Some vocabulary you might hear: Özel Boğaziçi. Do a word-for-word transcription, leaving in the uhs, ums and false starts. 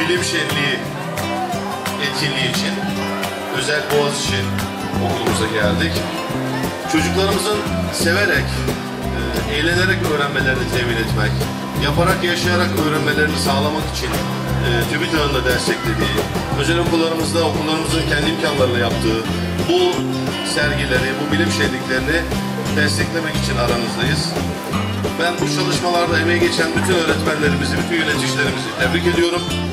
Bilim şenliği etkinliği için Özel Boğaziçi okulumuza geldik. Çocuklarımızın severek, eğlenerek öğrenmelerini temin etmek, yaparak, yaşayarak öğrenmelerini sağlamak için e, TÜBİTAK'ın da desteklediği, özel okullarımızda okullarımızın kendi imkanlarıyla yaptığı bu sergileri, bu bilim şenliklerini desteklemek için aranızdayız. Ben bu çalışmalarda emeği geçen bütün öğretmenlerimizi, bütün yöneticilerimizi tebrik ediyorum.